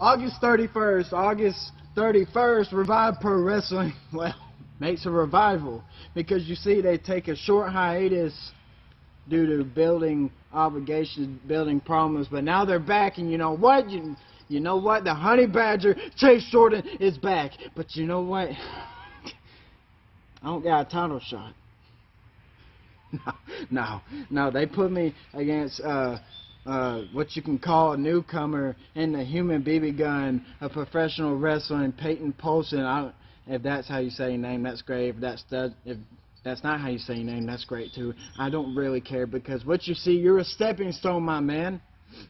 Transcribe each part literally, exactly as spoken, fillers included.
August thirty-first, August thirty-first, Revive Pro Wrestling, well, makes a revival, because you see they take a short hiatus due to building obligations, building problems, but now they're back, and you know what? You, you know what? The Honey Badger, Chase Jordan, is back, but you know what? I don't got a title shot. No, no, no, they put me against, uh, Uh, what you can call a newcomer in the human B B gun of professional wrestling, Peyton Polson. I, if that's how you say your name, that's great. If that's, that, if that's not how you say your name, that's great too. I don't really care, because what you see, you're a stepping stone, my man.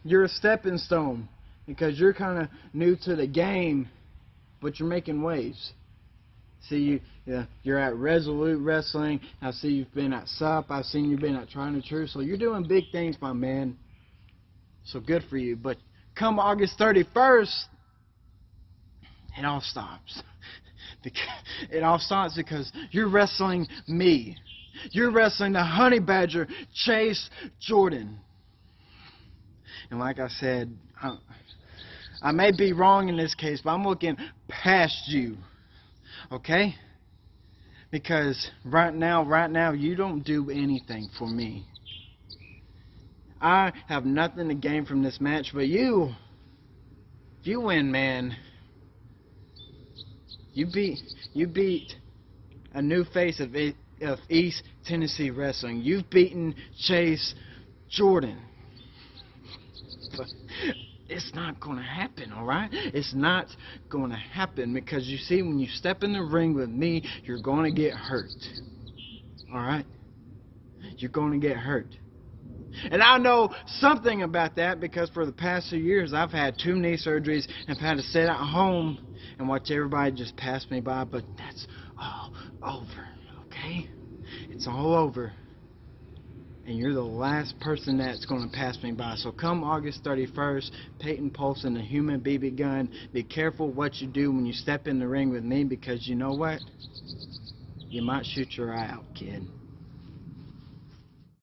You're a stepping stone, because you're kind of new to the game, but you're making waves. See, you, yeah, you're at Resolute Wrestling. I see you've been at S U P. I've seen you've been at Trying the Truth. So you're doing big things, my man. So good for you, but come August thirty-first, it all stops. It all stops because you're wrestling me. You're wrestling the Honey Badger, Chase Jordan. And like I said, I, I may be wrong in this case, but I'm looking past you, okay? Because right now, right now, you don't do anything for me. I have nothing to gain from this match, but you, you win, man. You beat, you beat a new face of, of East Tennessee wrestling. You've beaten Chase Jordan. But it's not going to happen, all right? It's not going to happen, because you see, when you step in the ring with me, you're going to get hurt, all right? You're going to get hurt. And I know something about that, because for the past two years I've had two knee surgeries and I've had to sit at home and watch everybody just pass me by, but that's all over, okay? It's all over. And you're the last person that's going to pass me by. So come August thirty-first, Peyton Polson, the human B B gun, be careful what you do when you step in the ring with me, because you know what? You might shoot your eye out, kid.